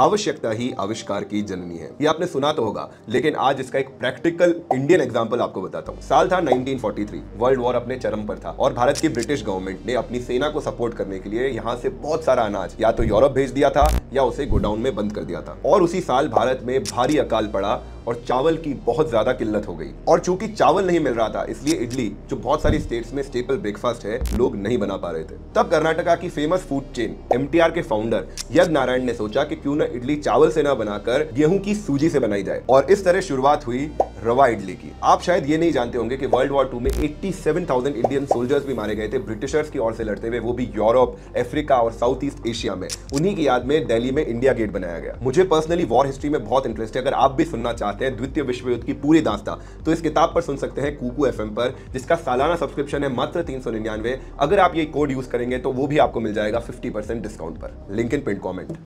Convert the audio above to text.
आवश्यकता ही आविष्कार की जननी है। ये आपने सुना तो होगा, लेकिन आज इसका एक प्रैक्टिकल इंडियन एग्जांपल आपको बताता हूँ। साल था 1943, वर्ल्ड वॉर अपने चरम पर था और भारत की ब्रिटिश गवर्नमेंट ने अपनी सेना को सपोर्ट करने के लिए यहाँ से बहुत सारा अनाज या तो यूरोप भेज दिया था या उसे गोडाउन में बंद कर दिया था। और उसी साल भारत में भारी अकाल पड़ा और चावल की बहुत ज्यादा किल्लत हो गई। और चूंकि चावल नहीं मिल रहा था, इसलिए इडली, जो बहुत सारी स्टेट्स में स्टेपल ब्रेकफास्ट है, लोग नहीं बना पा रहे थे। तब कर्नाटका की फेमस फूड चेन एमटीआर के फाउंडर यज्ञनारायण ने सोचा कि क्यों ना इडली चावल से ना बनाकर गेहूं की सूजी से बनाई जाए, और इस तरह शुरुआत हुई रवा इडली की। आप शायद ये नहीं जानते होंगे कि वर्ल्ड वॉर 2 में 87,000 इंडियन सोल्जर्स भी मारे गए थे ब्रिटिशर्स की ओर से लड़ते हुए, वो भी यूरोप, अफ्रीका और साउथ ईस्ट एशिया में। उन्हीं की याद में दिल्ली में इंडिया गेट बनाया गया। मुझे पर्सनली वॉर हिस्ट्री में बहुत इंटरेस्ट है। अगर आप भी सुनना चाहते हैं द्वितीय विश्व युद्ध की पूरी दास्तां, तो इस किताब पर सुन सकते हैं कुकू एफएम पर, जिसका सालाना सब्सक्रिप्शन है मात्र 399। अगर आप ये कोड यूज करेंगे तो वो भी आपको मिल जाएगा 50% डिस्काउंट पर। Link in pin comment.